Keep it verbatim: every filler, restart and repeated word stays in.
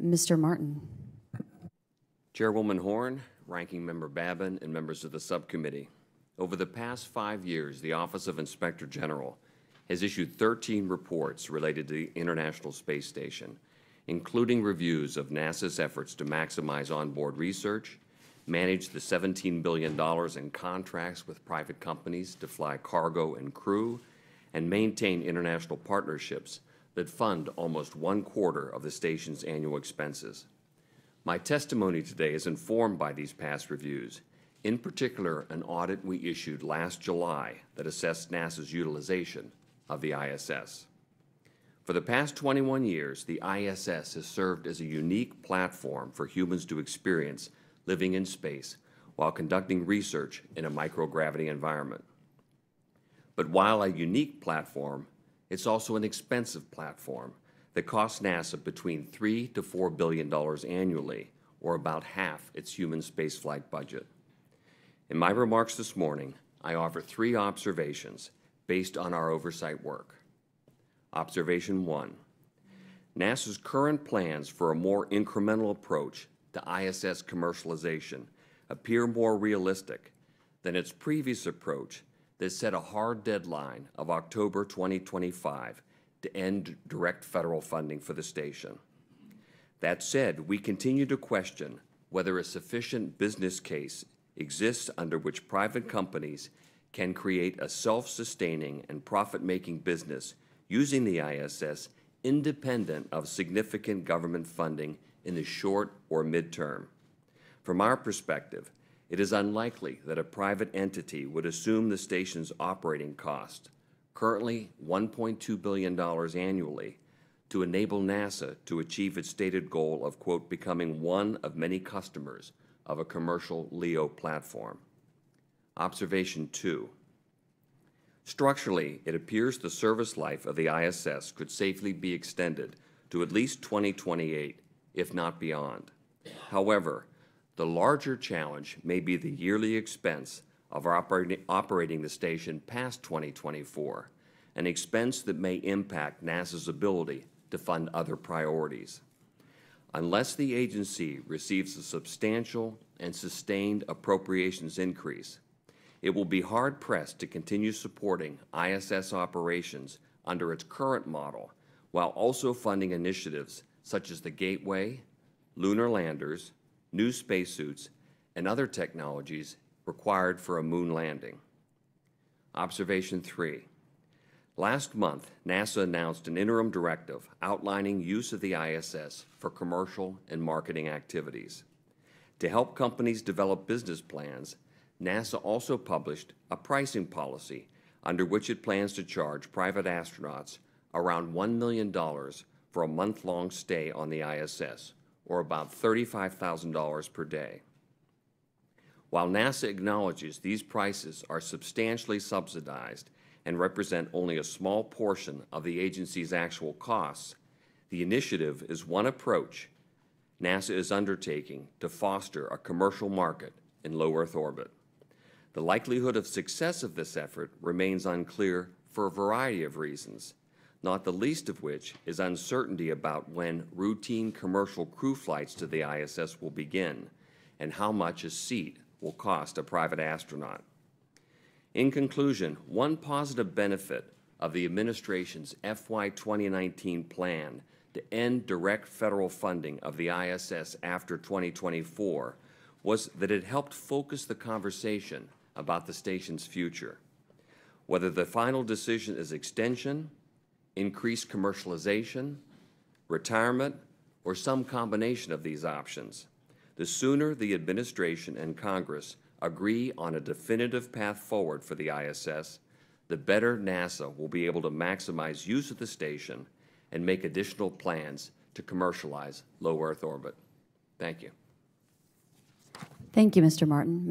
Mister Martin. Chairwoman Horn, Ranking Member Babin, and members of the subcommittee. Over the past five years, the Office of Inspector General has issued thirteen reports related to the International Space Station, including reviews of NASA's efforts to maximize onboard research, manage the seventeen billion dollars in contracts with private companies to fly cargo and crew, and maintain international partnerships that fund almost one quarter of the station's annual expenses. My testimony today is informed by these past reviews, in particular an audit we issued last July that assessed NASA's utilization of the I S S. For the past twenty-one years, the I S S has served as a unique platform for humans to experience living in space while conducting research in a microgravity environment. But while a unique platform, it's also an expensive platform that costs NASA between three to four billion dollars annually, or about half its human spaceflight budget. In my remarks this morning, I offer three observations based on our oversight work. Observation one, NASA's current plans for a more incremental approach to I S S commercialization appear more realistic than its previous approach that set a hard deadline of October twenty twenty-five to end direct federal funding for the station. That said, we continue to question whether a sufficient business case exists under which private companies can create a self-sustaining and profit-making business using the I S S independent of significant government funding in the short or midterm. From our perspective, it is unlikely that a private entity would assume the station's operating cost, currently one point two billion dollars annually, to enable NASA to achieve its stated goal of, quote, becoming one of many customers of a commercial L E O platform. Observation two. Structurally, it appears the service life of the I S S could safely be extended to at least twenty twenty-eight, if not beyond. However, the larger challenge may be the yearly expense of operati- operating the station past twenty twenty-four, an expense that may impact NASA's ability to fund other priorities. Unless the agency receives a substantial and sustained appropriations increase, it will be hard-pressed to continue supporting I S S operations under its current model while also funding initiatives such as the Gateway, Lunar Landers, new spacesuits, and other technologies required for a moon landing. Observation three. Last month, NASA announced an interim directive outlining use of the I S S for commercial and marketing activities. To help companies develop business plans, NASA also published a pricing policy under which it plans to charge private astronauts around one million dollars for a month-long stay on the I S S, or about thirty-five thousand dollars per day. While NASA acknowledges these prices are substantially subsidized and represent only a small portion of the agency's actual costs, the initiative is one approach NASA is undertaking to foster a commercial market in low Earth orbit. The likelihood of success of this effort remains unclear for a variety of reasons, not the least of which is uncertainty about when routine commercial crew flights to the I S S will begin and how much a seat will cost a private astronaut. In conclusion, one positive benefit of the administration's F Y twenty nineteen plan to end direct federal funding of the I S S after twenty twenty-four was that it helped focus the conversation about the station's future. Whether the final decision is extension, increased commercialization, retirement, or some combination of these options, the sooner the administration and Congress agree on a definitive path forward for the I S S, the better NASA will be able to maximize use of the station and make additional plans to commercialize low Earth orbit. Thank you. Thank you, Mister Martin.